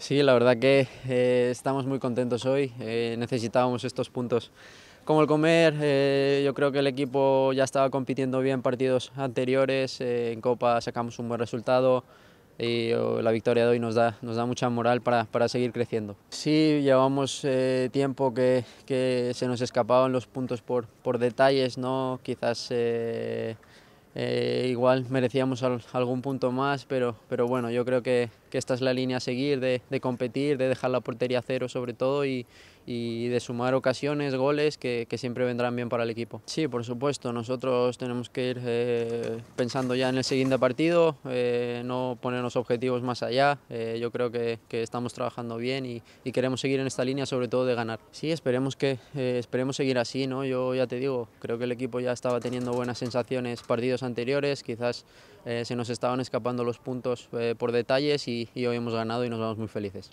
Sí, la verdad que estamos muy contentos hoy, necesitábamos estos puntos como el comer. Yo creo que el equipo ya estaba compitiendo bien partidos anteriores, en Copa sacamos un buen resultado y la victoria de hoy nos da mucha moral para seguir creciendo. Sí, llevamos tiempo que se nos escapaban los puntos por detalles, ¿no? Quizás igual merecíamos algún punto más, pero bueno, yo creo que esta es la línea a seguir, de competir, de dejar la portería a cero sobre todo y de sumar ocasiones, goles que siempre vendrán bien para el equipo. Sí, por supuesto, nosotros tenemos que ir pensando ya en el siguiente partido, no ponernos objetivos más allá. Yo creo que estamos trabajando bien y queremos seguir en esta línea sobre todo de ganar. Sí, esperemos seguir así, ¿no? Yo ya te digo, creo que el equipo ya estaba teniendo buenas sensaciones partidos anteriores, quizás se nos estaban escapando los puntos por detalles y hoy hemos ganado y nos vamos muy felices.